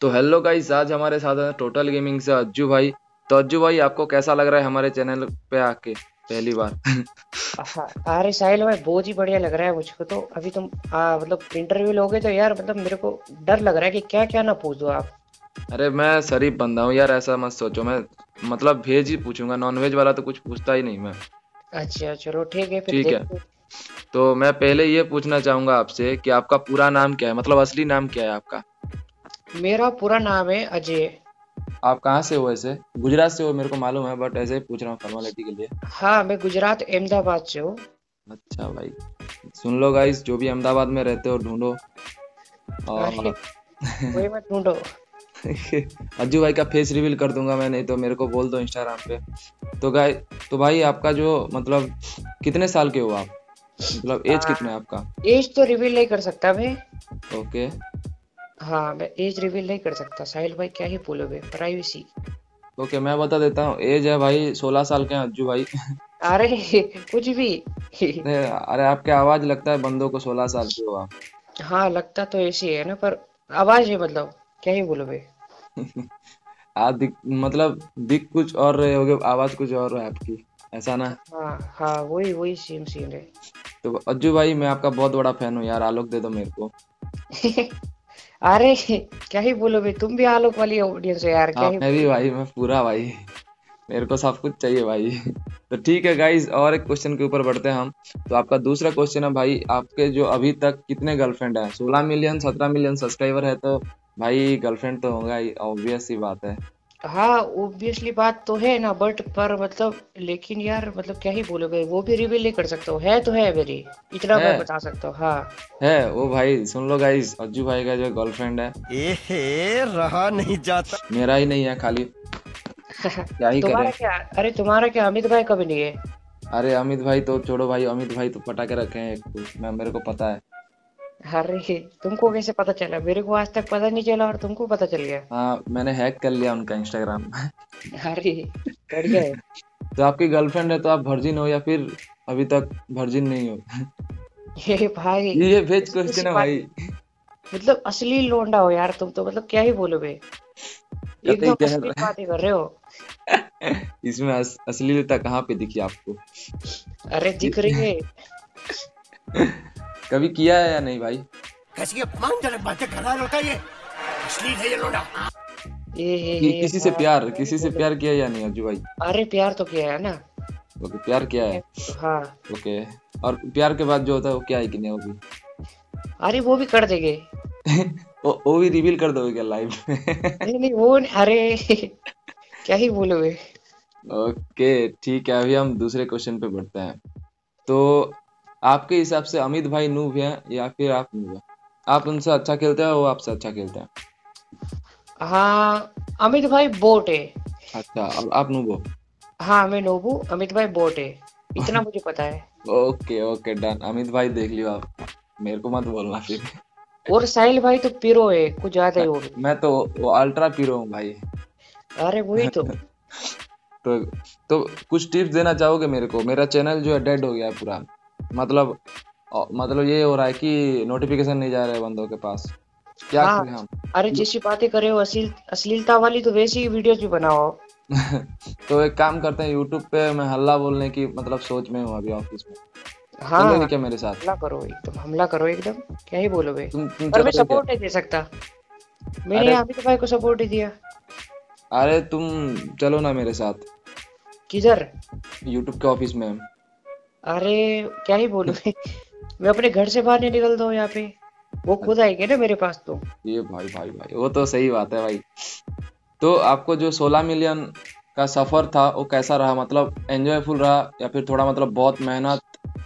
तो hello guys, आज हमारे साथ है टोटल गेमिंग से अज्जू भाई। तो अज्जू भाई, आपको कैसा लग रहा है हमारे चैनल पे आके पहली बार? अरे साहिल भाई, बहुत ही बढ़िया लग रहा है मुझको तो। अभी तुम मतलब इंटरव्यू लोगे तो यार मतलब मेरे को डर लग रहा है कि क्या क्या ना पूछ दो आप। अरे मैं शरीफ बंदा हूँ यार, ऐसा मत सोचो। मैं मतलब भेज ही पूछूंगा, नॉनवेज वाला तो कुछ पूछता ही नहीं मैं। अच्छा चलो ठीक है, ठीक है। तो मैं पहले ये पूछना चाहूंगा आपसे कि आपका पूरा नाम क्या है, मतलब असली नाम क्या है आपका? मेरा पूरा नाम है अजय। आप कहाँ से हो? ऐसे गुजरात से हो, मेरे को मालूम है, बट ऐसे ही पूछ रहा हूँ फॉर्मेलिटी के लिए। हाँ, मैं गुजरात अहमदाबाद से हूँ। अच्छा भाई, सुन लो गाइस, जो भी अहमदाबाद में रहते हो ढूंढो और कोई मत ढूंढो। अज्जू भाई का फेस रिवील कर दूंगा मैं, नहीं तो मेरे को बोल दो इंस्टाग्राम पे। तो गाइस, तो भाई आपका जो मतलब कितने साल के हो आप, मतलब एज कितना है आपका? एज तो रिवील नहीं कर सकता मैं। ओके हाँ, मैं एज रिवील नहीं कर सकता साहिल भाई, क्या ही बोलोगे, प्राइवेसी। ओके, मैं बता देता हूँ, एज है भाई 16 साल के अज्जू भाई। अरे कुछ भी। अरे आपके आवाज लगता है बंदों को 16 साल की हो आप। हाँ लगता तो ऐसी है ना, पर आवाज है मतलब क्या ही बोलोगे। मतलब दिख कुछ और रहे होगे, आवाज कुछ और है आपकी, ऐसा ना? हाँ हाँ, वही वही सेम सीन है। तो अज्जू भाई, मैं आपका बहुत बड़ा फैन हूँ यार, आलोक दे दो मेरे को। अरे क्या ही बोलो भाई, तुम भी आलोक वाली ऑडियंस हो यार। क्या मैं भी भाई, मैं पूरा भाई, मेरे को सब कुछ चाहिए भाई। तो ठीक है गाइज, और एक क्वेश्चन के ऊपर बढ़ते हैं हम। तो आपका दूसरा क्वेश्चन है भाई, आपके जो अभी तक कितने गर्लफ्रेंड हैं? 16 मिलियन 17 मिलियन सब्सक्राइबर है, तो भाई गर्लफ्रेंड तो होगा ही, ऑब्वियस ही बात है। हाँ ऑब्वियसली बात तो है ना, बट पर मतलब लेकिन यार मतलब क्या ही बोलोगे, वो भी रिवील नहीं कर सकता हूँ। है तो है मेरी, इतना मैं बता सकता हूँ। हाँ है वो भाई। सुन लो गाइस, अज्जू भाई का जो गर्लफ्रेंड है, एहे रहा नहीं जाता, मेरा ही नहीं है खाली। क्या ही तुम्हारा क्या? अरे तुम्हारा क्या, अमित भाई कभी नहीं है? अरे अमित भाई तो छोड़ो भाई, अमित भाई तो पटाखे रखे है, मेरे को पता है। अरे तुमको कैसे पता चला? मेरे को आज तक पता नहीं चला और तुमको पता चल गया। हाँ, मैंने हैक कर लिया उनका इंस्टाग्राम। अरे बढ़िया है। तो आपकी गर्लफ्रेंड है, तो आप वर्जिन हो या फिर अभी तक वर्जिन नहीं हो? ये भाई ये भेज क्वेश्चन है भाई, मतलब असली लोंडा हो यार तुम तो, मतलब क्या ही बोलोगे, एकदम असली बातें कर रहे हो। इसमें असलीलता कहाँ पे दिखी आपको? अरे दिख रही है। कभी किया है या नहीं भाई? कैसी अपमानजनक बातें कर रहा है लोटा, ये असली है ये लोटा। किसी से प्यार किया या नहीं अज्जू भाई? अरे प्यार तो किया है ना। ओके, प्यार किया है। हाँ ओके, और प्यार के बाद जो होता है वो क्या है कि नहीं? वो भी, अरे वो भी कर देंगे। वो भी रिवील कर दोगे क्या लाइव? नहीं वो, अरे क्या ही बोलोगे। ओके ठीक है, अभी हम दूसरे क्वेश्चन पे बढ़ते हैं। तो आपके हिसाब से अमित भाई नूब हैं या फिर आप नूब हैं? आप उनसे अच्छा खेलते हैं, वो आपसे अच्छा खेलते हैं? हाँ अमित भाई बोट है। अच्छा, अब आप नूब हो? हाँ मैं नूब हूँ, अमित भाई बोट है, इतना मुझे पता है। ओके ओके डन, अमित भाई देख लियो आप, मेरे को मत बोलना फिर। और साहिल भाई तो पीरो है, कुछ ज्यादा ही हो। मैं तो अल्ट्रा पीरो हूँ भाई। अरे वही तो। तो कुछ टिप्स देना चाहोगे मेरे को? मेरा चैनल जो है डेड हो गया है पूरा, मतलब ये हो रहा है कि नोटिफिकेशन नहीं जा रहा है बंदों के पास, क्या करें हम? अरे जैसी बातें करे हो अश्लीलता वाली, तो वैसी ही वीडियोस भी बनाओ। तो एक काम करते हैं, यूट्यूब पे मैं हल्ला बोलने की मतलब सोच में हूँ अभी, ऑफिस में। हाँ क्या मेरे साथ हल्ला करो, एकदम हल्ला करो, एकदम क्या ही बोलोगे। पर मैं सपोर्ट नहीं दे सकता, मैंने अमित भाई को सपोर्ट ही दिया। अरे तुम चलो ना मेरे साथ। किधर? यूट्यूब के ऑफिस में। अरे क्या ही बोलूं। मैं अपने घर से बाहर नहीं निकल दूं यहाँ पे, वो खुद आएंगे ना मेरे पास तो। ये भाई भाई भाई, वो तो सही बात है भाई। तो आपको जो 16 मिलियन का सफर था वो कैसा रहा, मतलब एंजॉयफुल रहा या फिर थोड़ा मतलब बहुत मेहनत,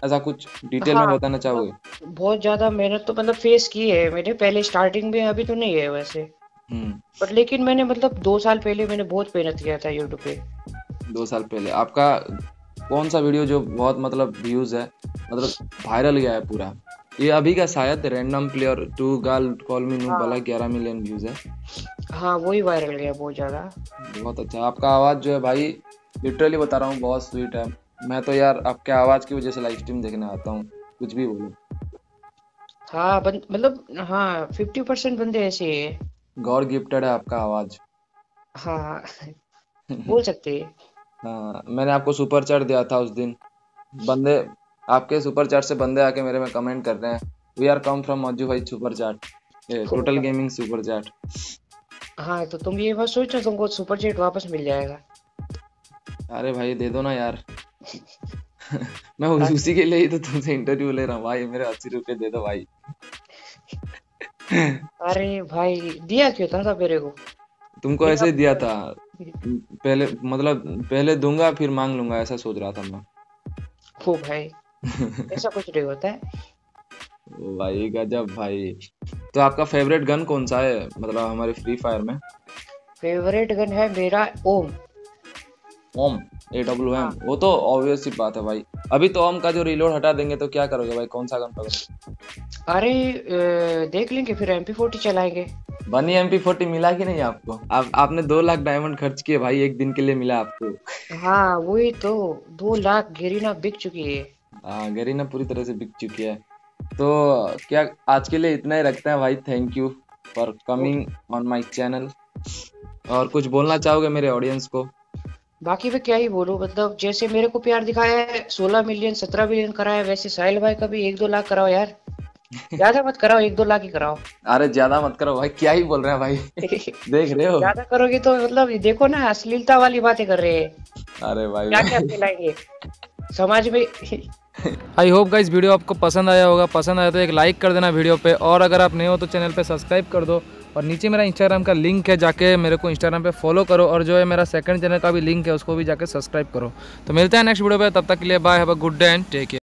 ऐसा कुछ डिटेल में बताना चाहोगे? बहुत ज्यादा मेहनत तो मतलब फेस की है मैंने पहले स्टार्टिंग में, अभी तो नहीं है वैसे, पर लेकिन मैंने मतलब 2 साल पहले मैंने बहुत मेहनत किया था यूट्यूब पे। 2 साल पहले आपका कौन सा वीडियो जो बहुत मतलब व्यूज है, मतलब वायरल गया है पूरा? ये अभी का शायद random player 2 girl call me noob वाला 11 मिलियन व्यूज है। हाँ वही वायरल गया बहुत ज्यादा। बहुत अच्छा, आपका आवाज जो है भाई लिटरली बता रहा हूँ बहुत स्वीट है। मैं तो यार आपके आवाज की वजह से लाइव स्ट्रीम देखने आता हूँ, कुछ भी बोलो। हाँ मतलब हाँ 50% बंदे ऐसे है गॉड गिफ्टेड है आपका आवाज। हाँ बोल सकते हैं। हाँ मैंने आपको सुपर चैट दिया था उस दिन, बंदे आपके सुपर चैट से बंदे आके मेरे में कमेंट कर रहे हैं वी आर कम फ्रॉम अजू भाई super chat, total gaming super chat. हाँ तो तुम ये बात सोचो तुमको सुपर चैट वापस मिल जाएगा। अरे भाई दे दो ना यार मैं उसी के लिए ही तो तुमसे इंटरव्यू ले रहा हूँ भाई, मेरे 80 रुपये दे दो भाई। अरे भाई दिया क्यों था मेरे को? तुमको ऐसे ही दिया था पहले, मतलब पहले दूंगा फिर मांग लूंगा ऐसा सोच रहा था मैं। ओ भाई ऐसा कुछ नहीं होता है भाई, गजब भाई। तो आपका फेवरेट गन कौन सा है, मतलब हमारे फ्री फायर में? फेवरेट गन है मेरा ओम। ओम AWM? हाँ। वो तो ऑब्वियस सी बात है भाई। अभी तो ओम का जो रिलोड हटा देंगे तो क्या करोगे भाई, कौन सा गन पकड़ोगे? अरे देख लेंगे फिर MP40 चलाएंगे। बनी MP40 मिला कि नहीं आपको? आपने 2 लाख डायमंड खर्च किए भाई, एक दिन के लिए मिला आपको। हाँ वही तो, 2 लाख गरीना बिक चुकी है। हाँ गरीना पूरी तरह से बिक चुकी है। तो क्या आज के लिए इतना ही रखते हैं भाई, thank you for coming on my channel. और कुछ बोलना चाहोगे मेरे ऑडियंस को? बाकी मैं क्या ही बोलूं, मतलब जैसे मेरे को प्यार दिखाया है 16 मिलियन 17 मिलियन कराया, वैसे साहिल भाई का भी 1-2 लाख कराओ यार, ज्यादा मत कराओ, 1-2 लाख ही कराओ। अरे ज्यादा मत करो भाई, क्या ही बोल रहे हैं भाई देख रहे हो, ज्यादा करोगे तो मतलब देखो ना अश्लीलता वाली बातें कर रहे हैं। अरे भाई क्या क्या फैलाएंगे समाज में। आई होप गाइस वीडियो आपको पसंद आया होगा, पसंद आया तो एक लाइक कर देना वीडियो पे, और अगर आप नए हो तो चैनल पे सब्सक्राइब कर दो, और नीचे मेरा इंस्टाग्राम का लिंक है, जाके मेरे को इंस्टाग्राम पे फॉलो करो, और जो है मेरा सेकंड चैनल का भी लिंक है उसको भी जाके सब्सक्राइब करो। तो मिलते हैं नेक्स्ट वीडियो पे, तब तक के लिए bye, have a good day and take care.